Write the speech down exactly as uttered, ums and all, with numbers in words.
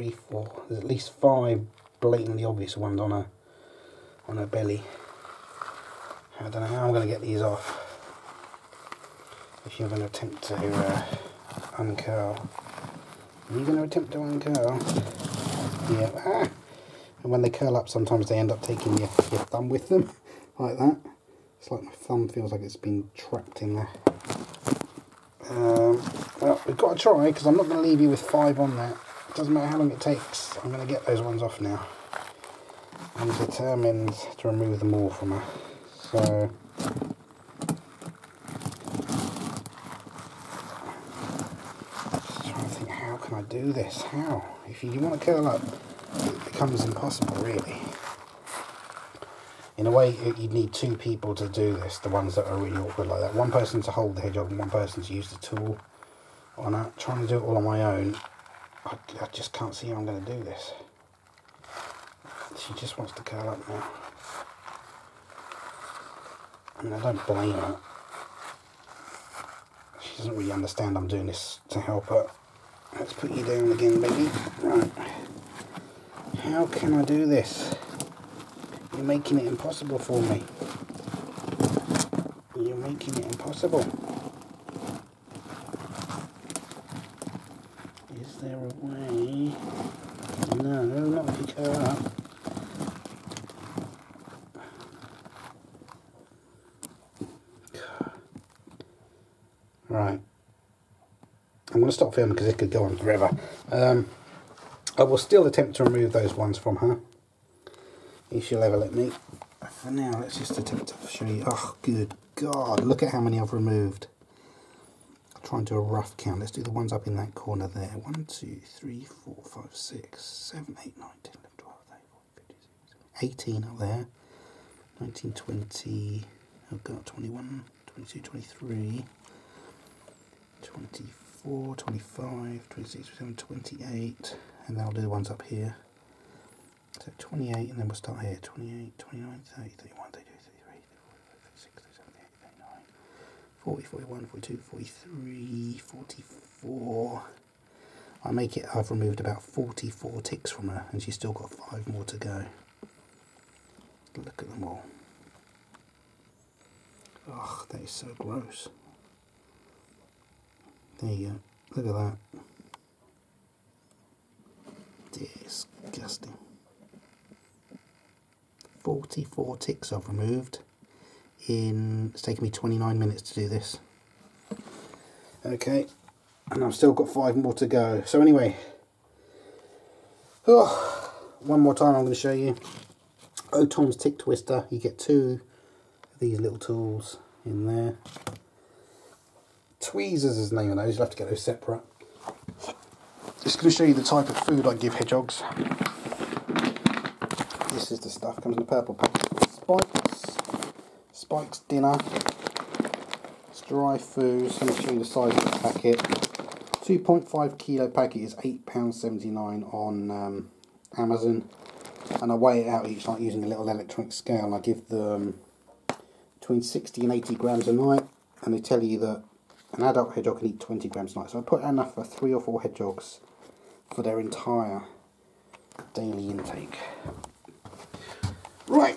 three, four. There's at least five blatantly obvious ones on her, on her belly. I don't know how I'm going to get these off. If you're going to attempt to uh, uncurl. Are you going to attempt to uncurl? Yeah. Ah! And when they curl up, sometimes they end up taking your, your thumb with them, like that. It's like my thumb feels like it's been trapped in there. Um, well, we've got to try, because I'm not going to leave you with five on there. It doesn't matter how long it takes. I'm going to get those ones off now. I'm determined to remove them all from her. So... I do this? How? If you want to curl up, it becomes impossible, really. In a way, you'd need two people to do this, the ones that are really awkward like that. One person to hold the hedgehog and one person to use the tool on that. Trying to do it all on my own, I, I just can't see how I'm going to do this. She just wants to curl up now. I mean, I don't blame her. She doesn't really understand I'm doing this to help her. Let's put you down again, baby. Right. How can I do this? You're making it impossible for me. You're making it impossible. Is there a way? No, not if you curl up. Right. I'm going to stop filming because it could go on forever. Um, I will still attempt to remove those ones from her, if she'll ever let me. For now, let's just attempt to show you. Oh, good God. Look at how many I've removed. I'll try and do a rough count. Let's do the ones up in that corner there. one, two, three, four, five, six, seven, eight, nine, ten, eleven, twelve, thirteen, fourteen, fifteen, sixteen, seventeen, eighteen up there. nineteen, twenty, oh God, twenty-one, twenty-two, twenty-three, twenty-four. twenty-five, twenty-six, twenty-seven, twenty-eight, and then I'll do the ones up here. So twenty-eight, and then we'll start here. twenty-eight, twenty-nine, thirty, thirty-one, thirty-two, thirty-three, thirty-four, thirty-six, thirty-seven, thirty-eight, thirty-nine, forty, forty-one, forty-two, forty-three, forty-four. I make it, I've removed about forty-four ticks from her, and she's still got five more to go. Look at them all. Oh, that is so gross. There you go, look at that. Disgusting. forty-four ticks I've removed in, it's taken me twenty-nine minutes to do this. Okay, and I've still got five more to go. So anyway, oh, one more time I'm going to show you. O-Tom's Tick Twister, you get two of these little tools in there. Tweezers is the name of those, you'll have to get those separate. Just going to show you the type of food I give hedgehogs. This is the stuff, comes in a purple pack. Spikes, Spikes dinner, it's dry food, so I'm going to show you the size of the packet. two point five kilo packet is eight pounds seventy-nine on um, Amazon, and I weigh it out each night using a little electronic scale, and I give them between sixty and eighty grams a night, and they tell you that an adult hedgehog can eat twenty grams a night, so I put enough for three or four hedgehogs for their entire daily intake. Right,